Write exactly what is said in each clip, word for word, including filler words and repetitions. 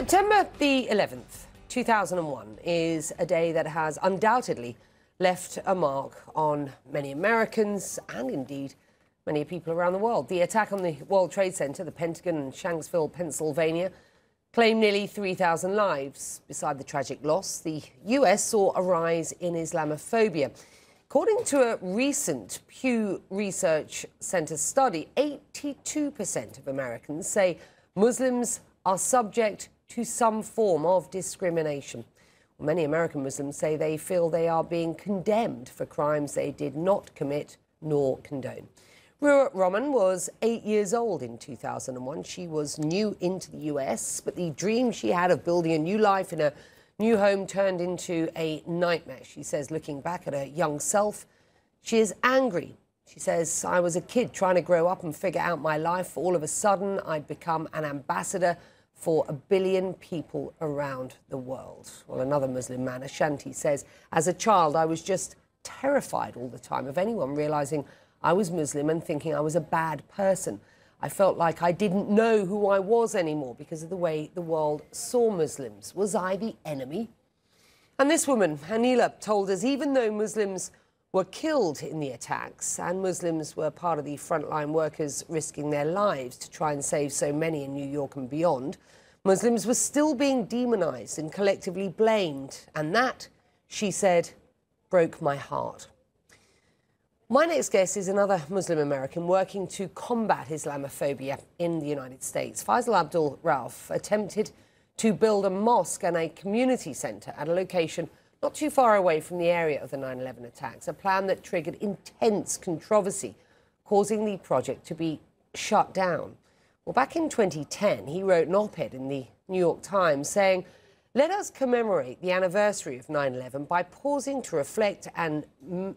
September the eleventh, two thousand one is a day that has undoubtedly left a mark on many Americans and indeed many people around the world. The attack on the World Trade Center, the Pentagon in Shanksville, Pennsylvania, claimed nearly three thousand lives. Beside the tragic loss, the U S saw a rise in Islamophobia. According to a recent Pew Research Center study, eighty-two percent of Americans say Muslims are subject to some form of discrimination. Well, many American Muslims say they feel they are being condemned for crimes they did not commit nor condone. Ruhat Rahman was eight years old in two thousand one. She was new into the U S, but the dream she had of building a new life in a new home turned into a nightmare. She says, looking back at her young self, she is angry. She says, I was a kid trying to grow up and figure out my life. All of a sudden, I'd become an ambassador for a billion people around the world. Well, another Muslim man, Ashanti, says, as a child, I was just terrified all the time of anyone realizing I was Muslim and thinking I was a bad person. I felt like I didn't know who I was anymore because of the way the world saw Muslims. Was I the enemy? And this woman, Hanila, told us even though Muslims were killed in the attacks and Muslims were part of the frontline workers risking their lives to try and save so many in New York and beyond, Muslims were still being demonized and collectively blamed. And that, she said, broke my heart. My next guest is another Muslim American working to combat Islamophobia in the United States. Feisal Abdul Rauf attempted to build a mosque and a community center at a location not too far away from the area of the nine eleven attacks, a plan that triggered intense controversy, causing the project to be shut down. Well, back in twenty ten, he wrote an op-ed in the New York Times saying, let us commemorate the anniversary of nine eleven by pausing to reflect and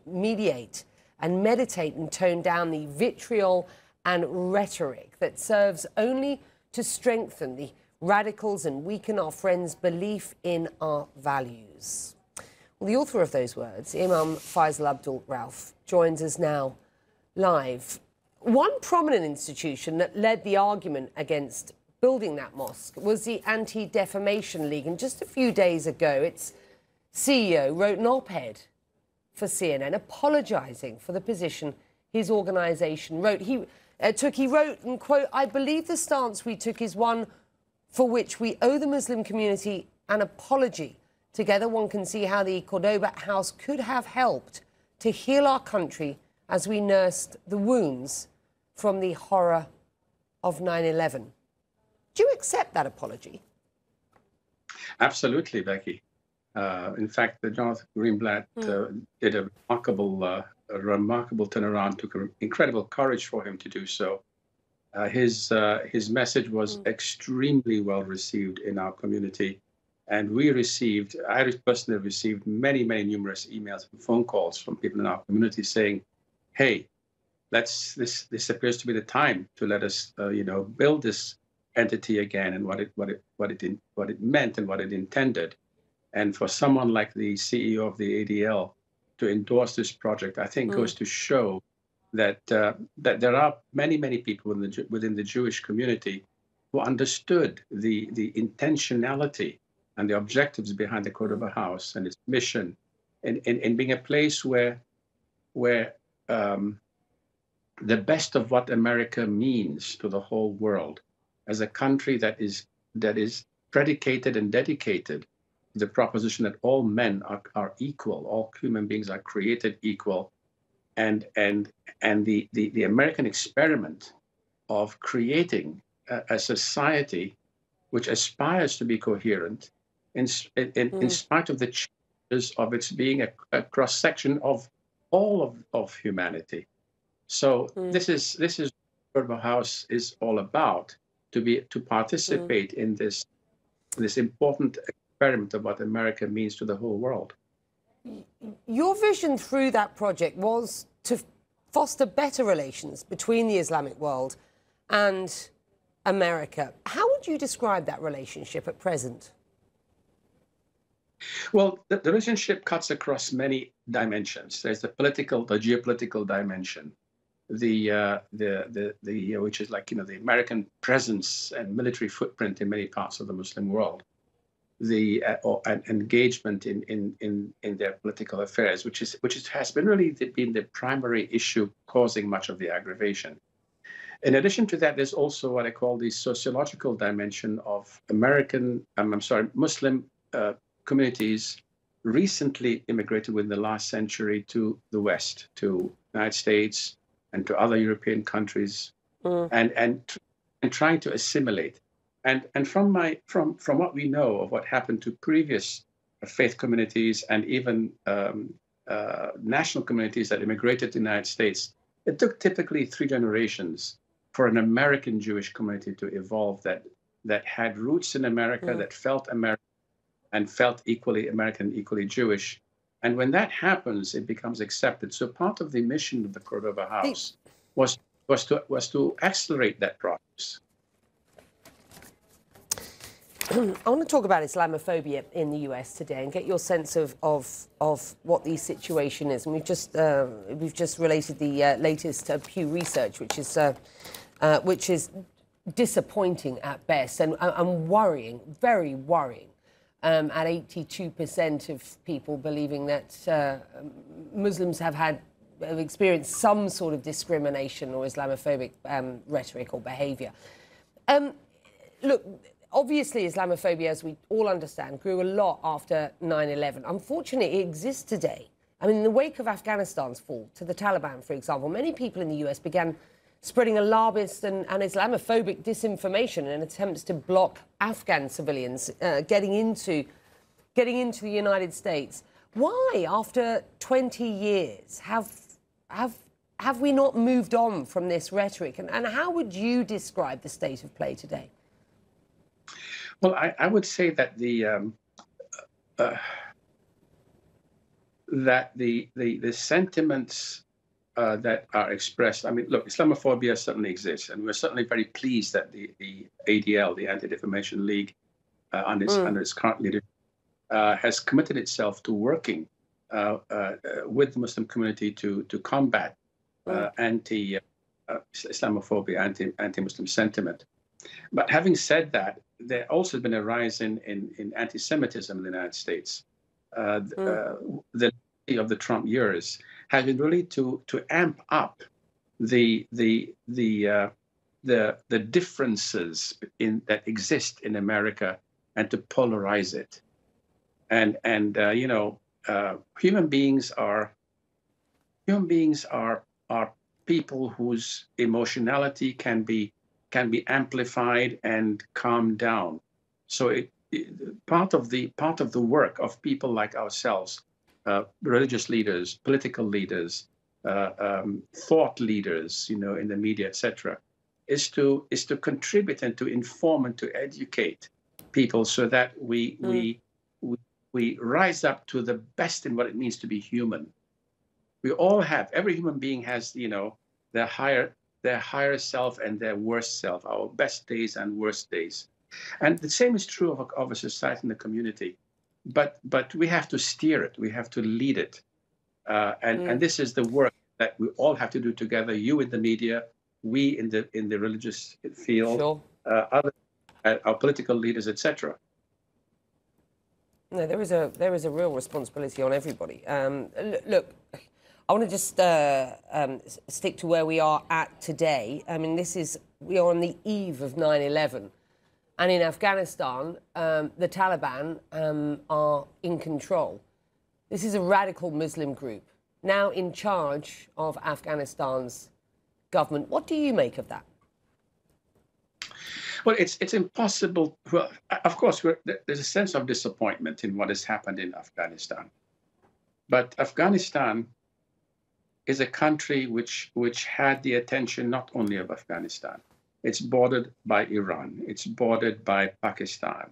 mediate and meditate and tone down the vitriol and rhetoric that serves only to strengthen the radicals and weaken our friends' belief in our values. Well, the author of those words, Imam Feisal Abdul Rauf, joins us now live. One prominent institution that led the argument against building that mosque was the Anti-Defamation League. And just a few days ago, its C E O wrote an op-ed for C N N, apologising for the position his organisation wrote. He uh, took. He wrote, and quote, I believe the stance we took is one for which we owe the Muslim community an apology. Together one can see how the Cordoba House could have helped to heal our country as we nursed the wounds from the horror of nine eleven. Do you accept that apology? Absolutely, Becky. Uh, in fact, the Jonathan Greenblatt mm. uh, did a remarkable, uh, a remarkable turnaround. Took incredible courage for him to do so. Uh, his uh, his message was mm. extremely well received in our community, and we received. I personally received many, many numerous emails and phone calls from people in our community saying, "Hey, let's this this appears to be the time to let us, uh, you know, build this entity again and what it what it what it in, what it meant and what it intended." And for someone like the C E O of the A D L to endorse this project, I think mm. goes to show that uh, that there are many, many people in the, within the Jewish community who understood the, the intentionality and the objectives behind the Cordoba House and its mission in, in, in being a place where, where um, the best of what America means to the whole world as a country that is, that is predicated and dedicated the proposition that all men are, are equal, all human beings are created equal, and and and the the, the American experiment of creating a, a society which aspires to be coherent, in in, mm. in spite of the challenges of its being a, a cross section of all of, of humanity. So mm. this is this is what Cordoba House is all about, to be to participate mm. in this this important experiment of what America means to the whole world. Your vision through that project was to foster better relations between the Islamic world and America. How would you describe that relationship at present? Well, the, the relationship cuts across many dimensions. There's the political, the geopolitical dimension. the uh, the the the uh, which is like you know the American presence and military footprint in many parts of the Muslim world, the uh, or an engagement in, in in in their political affairs, which is which is, has been really the, been the primary issue causing much of the aggravation. In addition to that, there's also what I call the sociological dimension of American, um, I'm sorry, Muslim uh, communities recently immigrated within the last century to the West, to the United States, and to other European countries, mm. and and and trying to assimilate, and and from my from from what we know of what happened to previous faith communities and even um, uh, national communities that immigrated to the United States, it took typically three generations for an American Jewish community to evolve that that had roots in America, mm. that felt American, and felt equally American, equally Jewish. And when that happens, it becomes accepted. So part of the mission of the Cordoba House was was to was to accelerate that process. I want to talk about Islamophobia in the U S today and get your sense of of of what the situation is. And we've just uh, we've just related the uh, latest uh, Pew Research, which is uh, uh, which is disappointing at best and and worrying, very worrying. Um, at eighty-two percent of people believing that uh, Muslims have had have experienced some sort of discrimination or Islamophobic um, rhetoric or behaviour. Um, look, obviously Islamophobia, as we all understand, grew a lot after nine eleven. Unfortunately, it exists today. I mean, in the wake of Afghanistan's fall to the Taliban, for example, many people in the U S began spreading alarmist and, and Islamophobic disinformation in attempts to block Afghan civilians uh, getting into getting into the United States. Why, after twenty years, have have have we not moved on from this rhetoric? And, and how would you describe the state of play today? Well, I, I would say that the um, uh, that the the the sentiments Uh, that are expressed. I mean, look, Islamophobia certainly exists, and we're certainly very pleased that the, the A D L, the Anti-Defamation League, uh, under, its, mm. under its current leadership, uh, has committed itself to working uh, uh, with the Muslim community to to combat uh, anti uh, Islamophobia, anti anti-Muslim sentiment. But having said that, there also has been a rise in in, in anti-Semitism in the United States. Uh, mm. uh, the of the Trump years has been really to to amp up the the the uh, the the differences in that exist in America and to polarize it, and and uh, you know uh, human beings are human beings are are people whose emotionality can be can be amplified and calmed down. So it, it part of the part of the work of people like ourselves. Uh, religious leaders, political leaders, uh, um, thought leaders, you know, in the media, et cetera, is to is to contribute and to inform and to educate people so that we mm. we, we we rise up to the best in what it means to be human. We all have every human being has you know their higher their higher self and their worst self, our best days and worst days, and the same is true of a, of a society and a community. But but we have to steer it. We have to lead it, uh, and mm. and this is the work that we all have to do together. You in the media, we in the in the religious field, sure. uh, other uh, our political leaders, et cetera. No, there is a there is a real responsibility on everybody. Um, look, I want to just uh, um, stick to where we are at today. I mean, this is we are on the eve of nine eleven. And in Afghanistan, um, the Taliban um, are in control. This is a radical Muslim group now in charge of Afghanistan's government. What do you make of that? Well, it's it's impossible. Well, of course, we're, there's a sense of disappointment in what has happened in Afghanistan. But Afghanistan is a country which which had the attention not only of Afghanistan. It's bordered by Iran. It's bordered by Pakistan.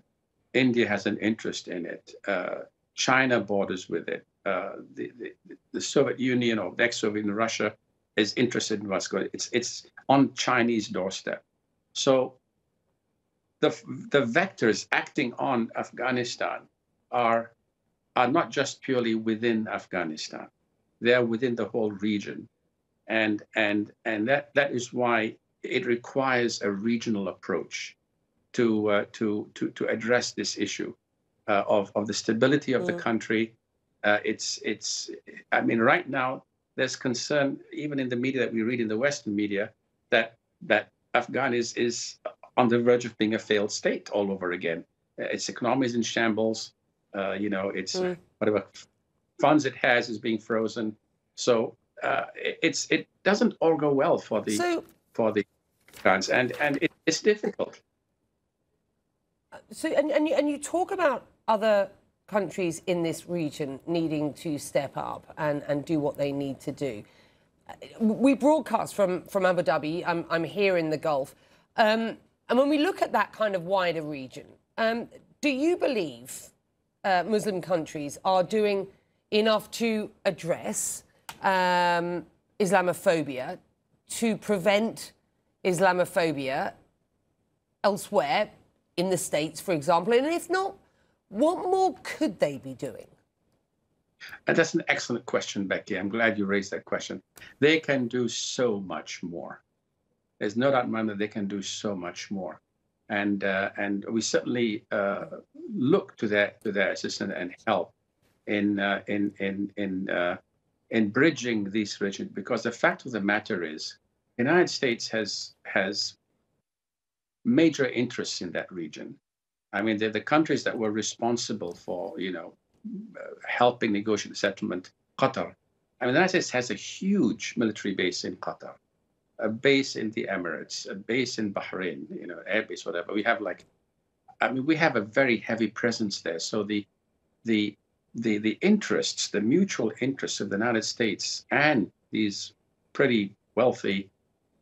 India has an interest in it. Uh, China borders with it. Uh, the, the, the Soviet Union or the ex-Soviet Russia is interested in what's going on. It's, it's on Chinese doorstep. So the, the vectors acting on Afghanistan are, are not just purely within Afghanistan. They're within the whole region. And, and, and that, that is why it requires a regional approach to, uh, to, to, to address this issue uh, of, of the stability of mm. the country. Uh, it's, it's, I mean, right now, there's concern, even in the media that we read in the Western media, that, that Afghan is, is on the verge of being a failed state all over again. Its economy is in shambles. Uh, you know, it's mm. whatever funds it has is being frozen. So uh, it's it doesn't all go well for the so, for the Afghans, and and it, it's difficult. So and and you, and you talk about other countries in this region needing to step up and, and do what they need to do. We broadcast from, from Abu Dhabi. I'm, I'm here in the Gulf. Um, and when we look at that kind of wider region, um, do you believe uh, Muslim countries are doing enough to address um, Islamophobia, to prevent Islamophobia elsewhere in the States, for example? And if not, what more could they be doing? And that's an excellent question, Becky. I'm glad you raised that question. They can do so much more. There's no doubt in my mind that they can do so much more. And, uh, and we certainly uh, look to their, to their assistance and help in, uh, in, in, in, uh, in bridging these regions, because the fact of the matter is the United States has, has major interests in that region. I mean, they're the countries that were responsible for, you know, helping negotiate the settlement, Qatar. I mean, the United States has a huge military base in Qatar, a base in the Emirates, a base in Bahrain, you know, airbase, whatever. We have like, I mean, we have a very heavy presence there. So the, the, the, the interests, the mutual interests of the United States and these pretty wealthy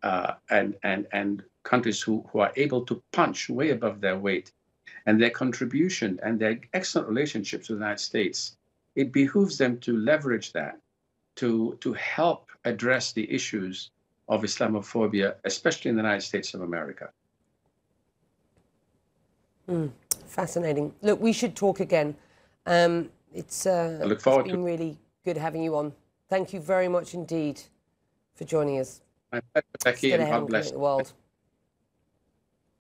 uh, and, and, and countries who, who are able to punch way above their weight, and their contribution and their excellent relationships with the United States, it behooves them to leverage that to, to help address the issues of Islamophobia, especially in the United States of America. Mm, fascinating. Look, we should talk again. Um, it's, uh, I look forward it's been to really good having you on. Thank you very much indeed for joining us. My pleasure, Becky, and God bless the world.